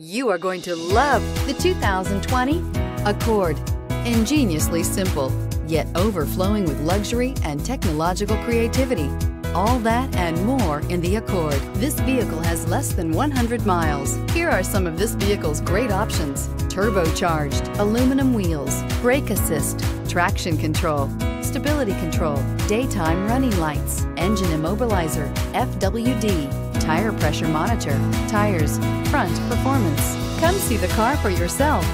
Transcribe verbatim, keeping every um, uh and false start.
You are going to love the two thousand twenty Accord. Ingeniously simple, yet overflowing with luxury and technological creativity. All that and more in the Accord. This vehicle has less than one hundred miles. Here are some of this vehicle's great options: turbocharged, aluminum wheels, brake assist, traction control, stability control, daytime running lights, engine immobilizer, F W D, tire pressure monitor, tires, front performance. Come see the car for yourself.